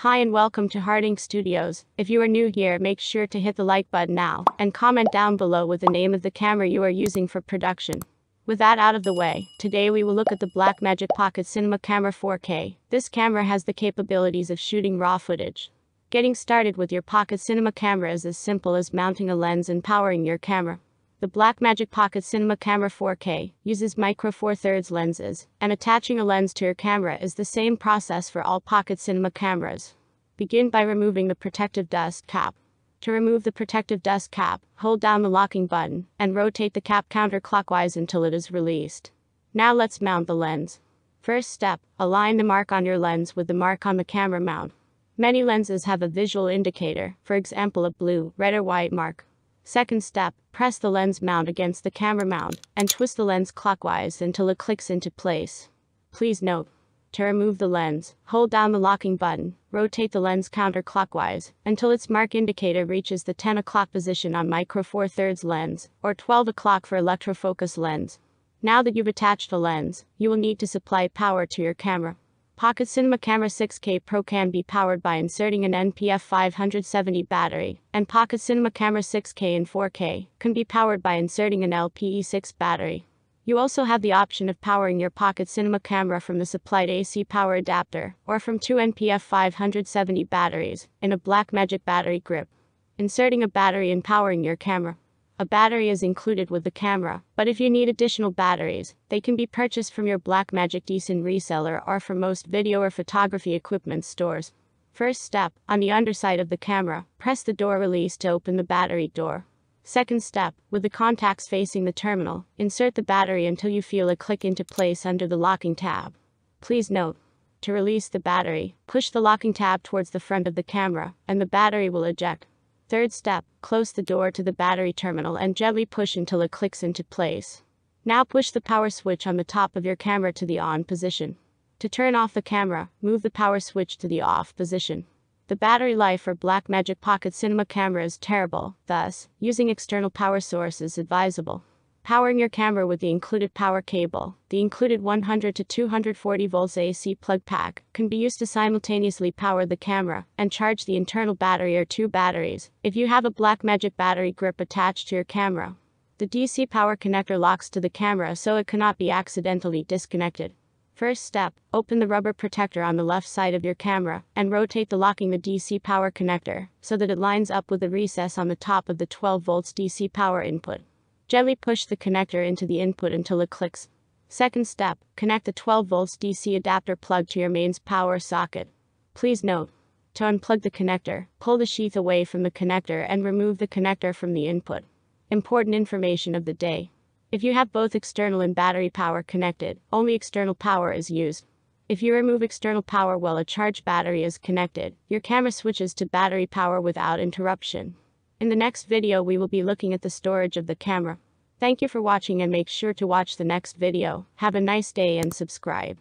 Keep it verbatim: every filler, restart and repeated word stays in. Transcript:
Hi and welcome to Hord Incorporated. Studios. If you are new here, make sure to hit the like button now and comment down below with the name of the camera you are using for production. With that out of the way, today we will look at the Blackmagic Pocket Cinema Camera four K. This camera has the capabilities of shooting raw footage. Getting started with your Pocket Cinema camera is as simple as mounting a lens and powering your camera. The Blackmagic Pocket Cinema Camera four K uses Micro Four Thirds lenses, and attaching a lens to your camera is the same process for all Pocket Cinema cameras. Begin by removing the protective dust cap. To remove the protective dust cap, hold down the locking button and rotate the cap counterclockwise until it is released. Now let's mount the lens. First step, align the mark on your lens with the mark on the camera mount. Many lenses have a visual indicator, for example a blue, red or white mark. Second step, press the lens mount against the camera mount and twist the lens clockwise until it clicks into place. Please note, to remove the lens, hold down the locking button, rotate the lens counterclockwise until its mark indicator reaches the ten o'clock position on Micro Four Thirds lens or twelve o'clock for Electro Focus lens. Now that you've attached the lens, you will need to supply power to your camera. Pocket Cinema Camera six K Pro can be powered by inserting an N P F five seventy battery, and Pocket Cinema Camera six K and four K can be powered by inserting an L P E six battery. You also have the option of powering your Pocket Cinema camera from the supplied A C power adapter or from two N P F five seventy batteries in a Blackmagic battery grip. Inserting a battery and powering your camera. A battery is included with the camera, but if you need additional batteries, they can be purchased from your Blackmagic Design reseller or from most video or photography equipment stores. First step, on the underside of the camera, press the door release to open the battery door. Second step, with the contacts facing the terminal, insert the battery until you feel it click into place under the locking tab. Please note, to release the battery, push the locking tab towards the front of the camera, and the battery will eject. Third step, close the door to the battery terminal and gently push until it clicks into place. Now push the power switch on the top of your camera to the on position. To turn off the camera, move the power switch to the off position. The battery life for Blackmagic Pocket Cinema camera is terrible, thus, using external power source is advisable. Powering your camera with the included power cable, the included one hundred to two hundred forty volts A C plug pack can be used to simultaneously power the camera and charge the internal battery or two batteries if you have a Blackmagic battery grip attached to your camera. The D C power connector locks to the camera so it cannot be accidentally disconnected. First step, open the rubber protector on the left side of your camera and rotate the locking the D C power connector so that it lines up with the recess on the top of the twelve volts D C power input. Gently push the connector into the input until it clicks. Second step, connect the twelve volts D C adapter plug to your mains power socket. Please note, to unplug the connector, pull the sheath away from the connector and remove the connector from the input. Important information of the day. If you have both external and battery power connected, only external power is used. If you remove external power while a charged battery is connected, your camera switches to battery power without interruption. In the next video we will be looking at the storage of the camera. Thank you for watching and make sure to watch the next video. Have a nice day and subscribe.